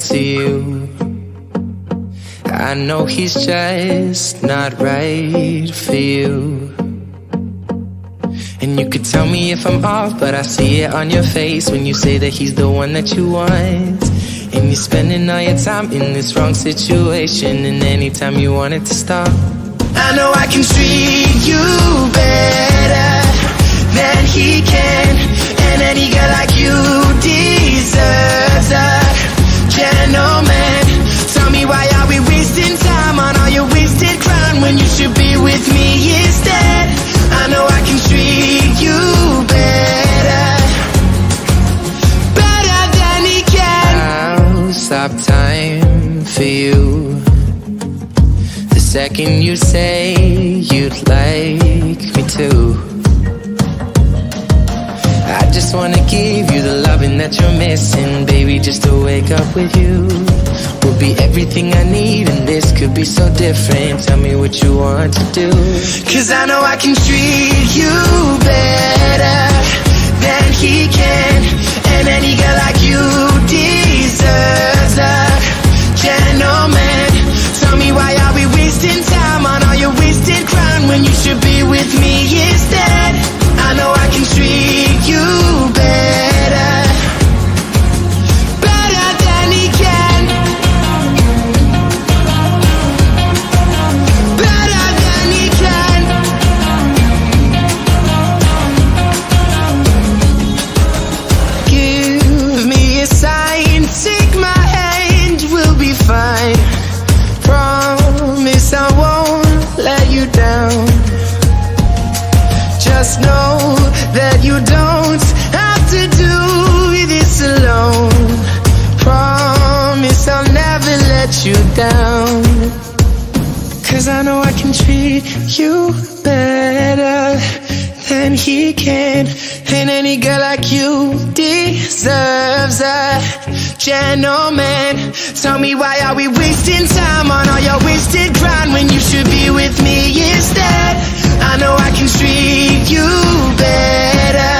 to you. I know he's just not right for you. And you could tell me if I'm off, but I see it on your face when you say that he's the one that you want. And you're spending all your time in this wrong situation, and anytime you want it to stop. I know I can treat you better than he can, and any girl like you deserves a gentleman. Tell me why are we wasting time on all your wasted crown when you should be with me instead? I know I can treat you better, better than he can. I'll stop time for you the second you say you'd like me to. I just wanna give you the loving that you're missing, baby, just to wake up with you. Will be everything I need, and this could be so different. Tell me what you want to do, 'cause I know I can treat you better than he can, and any girl like you deserves a gentleman. Tell me why are we wasting time on all your wasted crown when you should be with me instead? I know I can treat you better, better than he can, better than he can. Give me a sign, take my hand, we'll be fine. Promise I won't let you down. Just know that you don't have to do this alone. Promise I'll never let you down, 'cause I know I can treat you better than he can, and any girl like you deserves a gentleman. Tell me why are we wasting time on all your wasted grind when you should be with me instead? I know I can treat you better.